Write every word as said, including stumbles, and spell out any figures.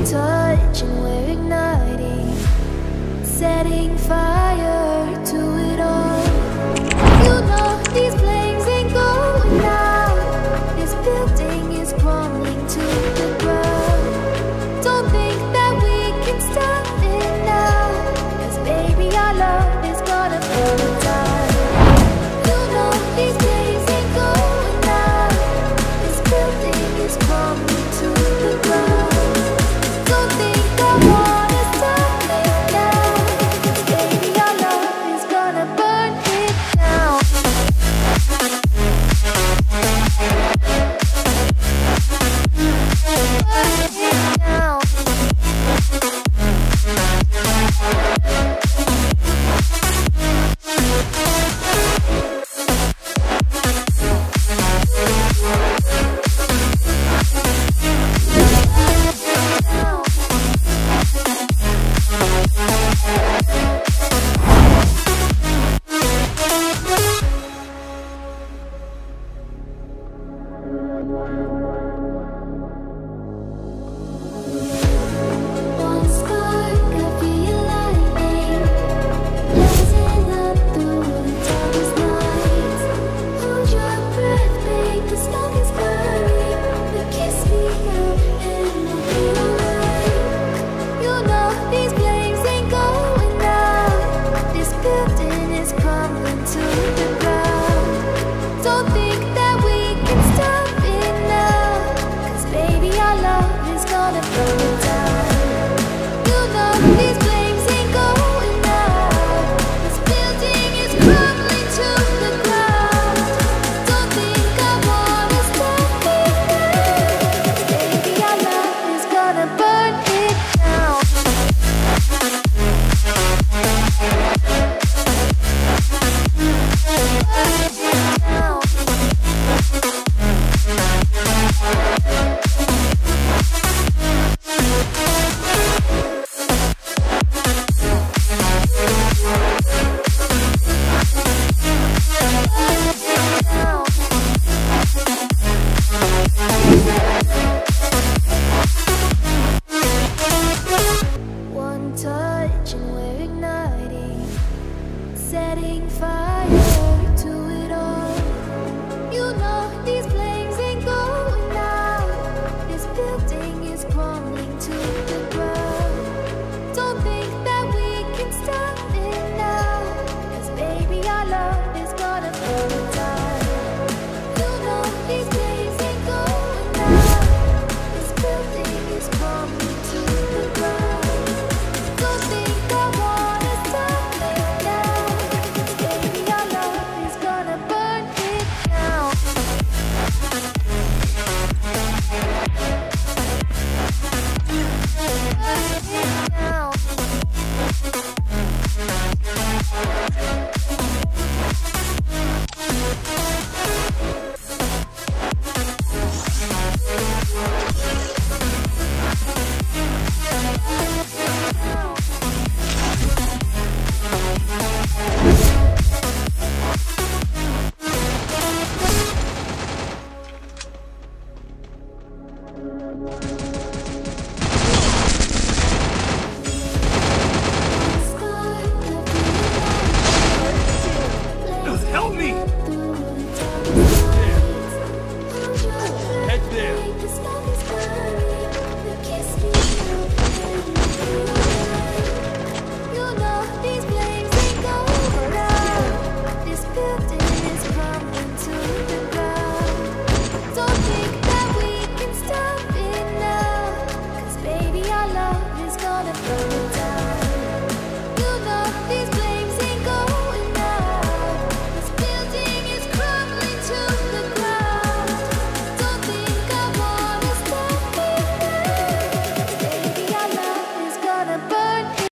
in touch and we're igniting, setting fire to it all. You know these flames ain't going out, this building is crumbling to the ground. Don't think that we can stop it now, cause baby our love is gonna burn down. You know these days ain't going out, this building is crumbling to the ground. Love is gonna burn down.